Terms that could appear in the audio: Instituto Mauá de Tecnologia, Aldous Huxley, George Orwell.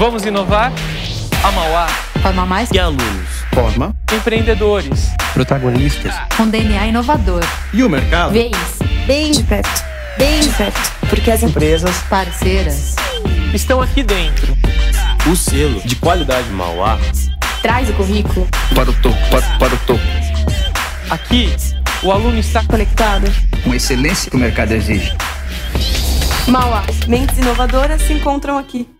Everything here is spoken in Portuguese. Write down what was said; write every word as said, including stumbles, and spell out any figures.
Vamos inovar? A Mauá forma mais que alunos. Forma empreendedores, protagonistas, com D N A inovador. E o mercado vê isso bem de perto, bem de perto, porque as empresas parceiras estão aqui dentro. O selo de qualidade Mauá traz o currículo para o topo, para, para o topo. Aqui o aluno está conectado com a excelência que o mercado exige. Mauá, mentes inovadoras se encontram aqui.